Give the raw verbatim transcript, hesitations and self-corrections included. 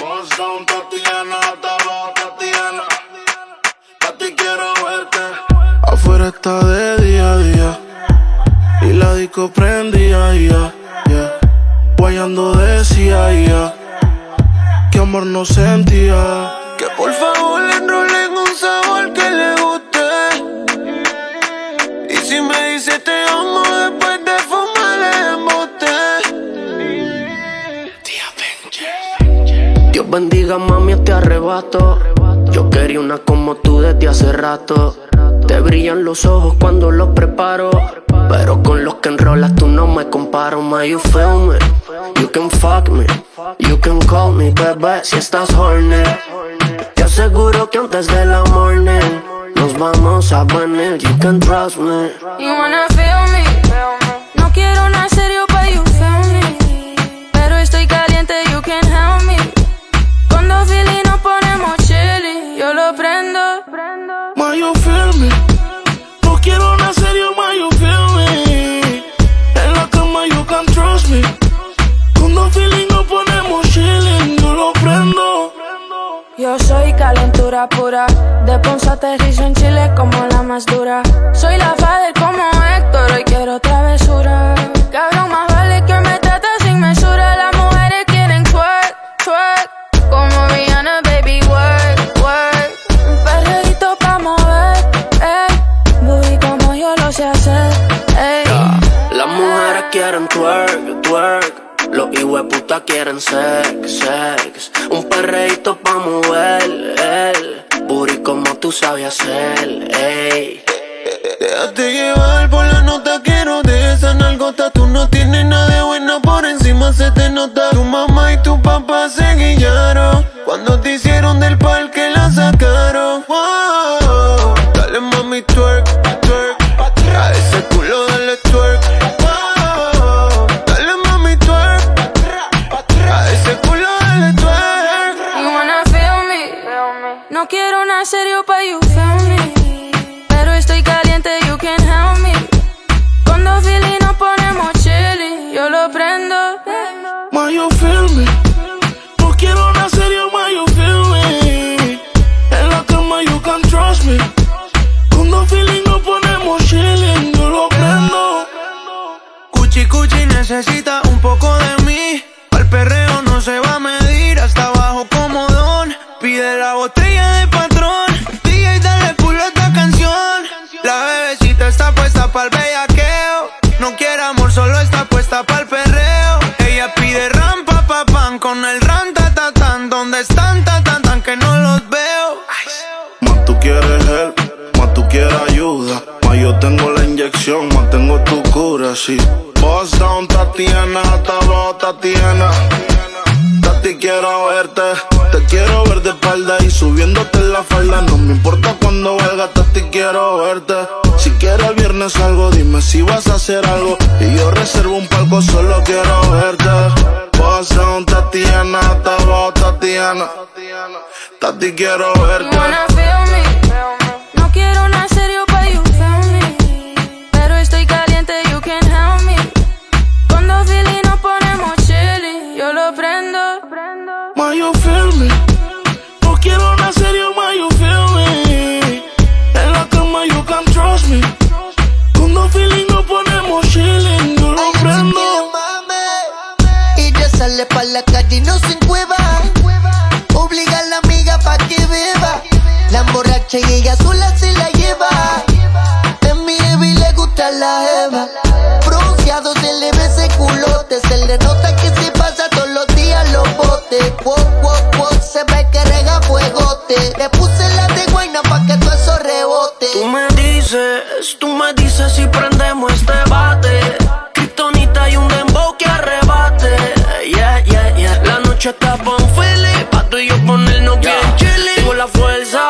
Ponce, Thotiana, hasta abajo, Thotiana. A ti quiero verte. Afuera está de día a día y la disco prendía, yeah, yeah. Guayando decía, yeah, que amor no sentía. Que por favor le enrolen un sabor que le guste. Y si me dice te amo después de fumar el embuste. Dios bendiga, mami, te arrebato. Yo quería una como tú desde hace rato. Te brillan los ojos cuando los preparo, pero con los que enrolas tú no me comparo. Ma, you feel me, you can fuck me, you can call me, bebé, si estás horny. Te aseguro que antes de la morning nos vamos a venir, you can trust me. You wanna feel me, no quiero nada serio pa' you feel me, pero estoy caliente, you can help me. Cuando Philly nos ponemos chili, yo lo prendo. Ma, you feel me, no quiero nada serio, ma, you feel me. En la cama you can trust me. Cuando Philly nos ponemos chili, yo lo prendo. Yo soy calentura pura, de Ponce aterrizo en Chile como la más dura. Soy la fader como Hector, hoy quiero travesura. Cabrón, más vale que me trate sin mesura. Las mujeres quieren twerk, twerk, como Rihanna, baby, work, work. Un perreguito pa' mover, ey, booty como yo lo sé hacer, ey. Yeah. Las mujeres quieren twerk, twerk. Los hijueputas quieren sex, sex. Un perreíto pa' mover, el booty como tú sabes hacer, ey. Déjate llevar por la nota que no te dejan algo. Tú no tienes nada de bueno, por encima se te nota. Tu mamá y tu papá se guillaron cuando te hicieron del parque la sacaron. Wow. Dale, mami, twerk, twerk. A ese culo dale twerk. No quiero nada serio pa' you feel me, pero estoy caliente, you can help me. Cuando Philly nos ponemos chili, yo lo prendo. Ma, you feel me, no quiero nada serio, ma, you feel me. En la cama you can trust me. Cuando Philly nos ponemos chili, yo lo prendo. Cuchi cuchi necesita un poco de mí, al perreo no se va a medir, hasta abajo como don. Pide la botella de patrón, D J dale culo a esta canción. La bebecita está puesta pa'l bellaqueo, no quiere amor, solo está puesta pa'l perreo. Ella pide ram, pa, pa, pan, con el ram, ta, ta, tan. ¿Dónde están, ta, tan, tan, que no los veo? Más tú quieres help, más tú quieres ayuda. Más yo tengo la inyección, más tengo tu cura, sí. Boss down, Thotiana, hasta abajo, Thotiana. Tati, quiero verte, te quiero ver de espalda y subiéndote la falda. No me importa cuando valga, Tati, quiero verte. Si quieres viernes algo, dime si vas a hacer algo y yo reservo un palco, solo quiero verte. Ponce, Thotiana, hasta abajo, Thotiana. Tati, quiero verte. You wanna feel me, no quiero nada serio pa' you feel me, pero estoy caliente, you can help me. Cuando Philly nos ponemos chili, yo lo prendo. Ma, you feel me, no quiero nada serio, ma, you feel me. En la cama you can trust me. Cuando Philly nos ponemos chilling, yo lo prendo. Y ya sale pa' la calle y no se encueva. Obliga a la amiga pa' que beba. La emborracha y ella sola se la lleva. De mi heavy le gusta la jeva. Bronceado se le ve ese culote. Se le nota que se pasa todo. Wok, wok, wok, se ve que rega fuegote. Le puse la de guayna pa' que todo eso rebote. Tú me dices, tú me dices si prendemos este bate. Kryptonita y un dembow que arrebate. Yeah, yeah, yeah. La noche está con Philly, pa' tú y yo ponernos, yeah, bien chilly. Tengo la fuerza